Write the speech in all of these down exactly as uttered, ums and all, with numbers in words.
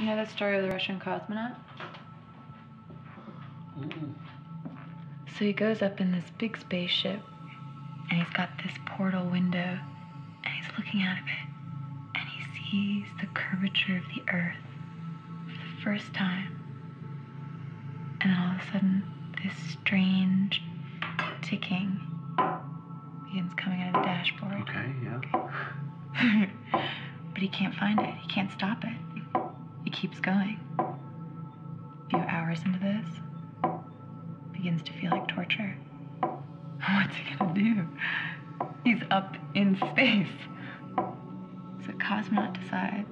You know that story of the Russian cosmonaut? Mm. So he goes up in this big spaceship, and he's got this portal window, and he's looking out of it, and he sees the curvature of the Earth for the first time. And then all of a sudden, this strange ticking begins coming out of the dashboard. Okay, yeah. Okay. But he can't find it. He can't stop it. It keeps going. A few hours into this, it begins to feel like torture. What's he gonna do? He's up in space. So the cosmonaut decides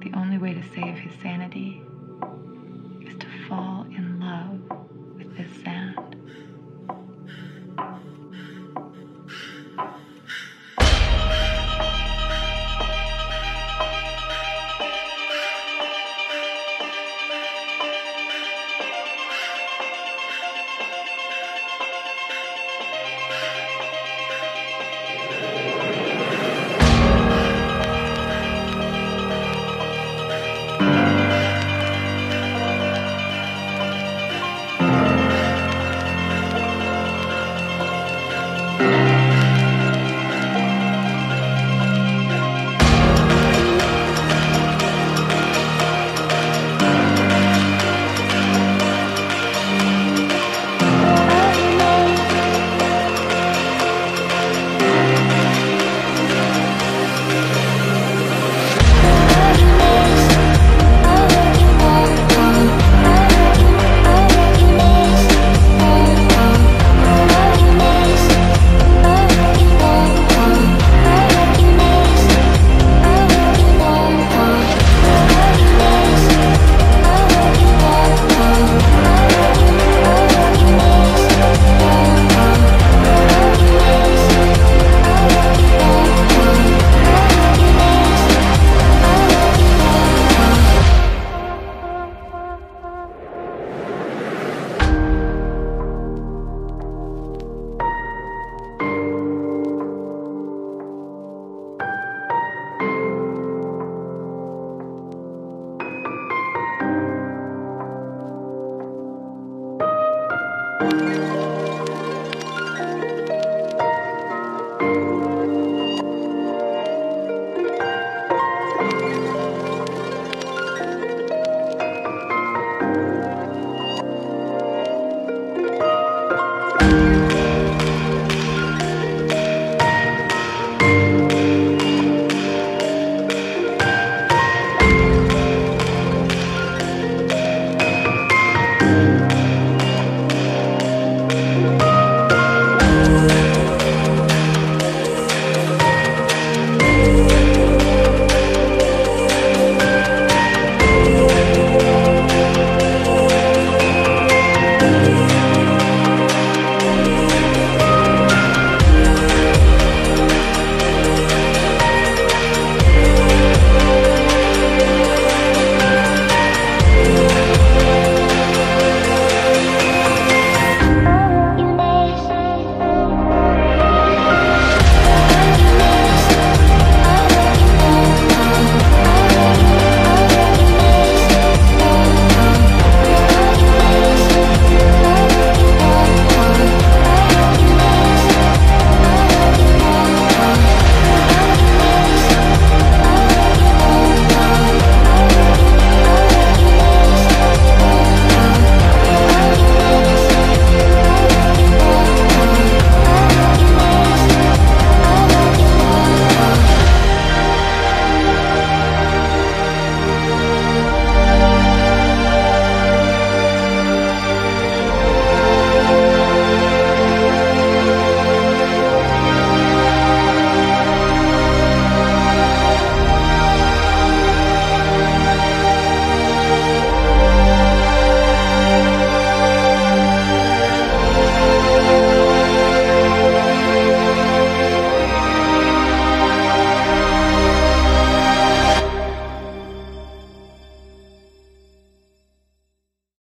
the only way to save his sanity is to fall in love with this sound.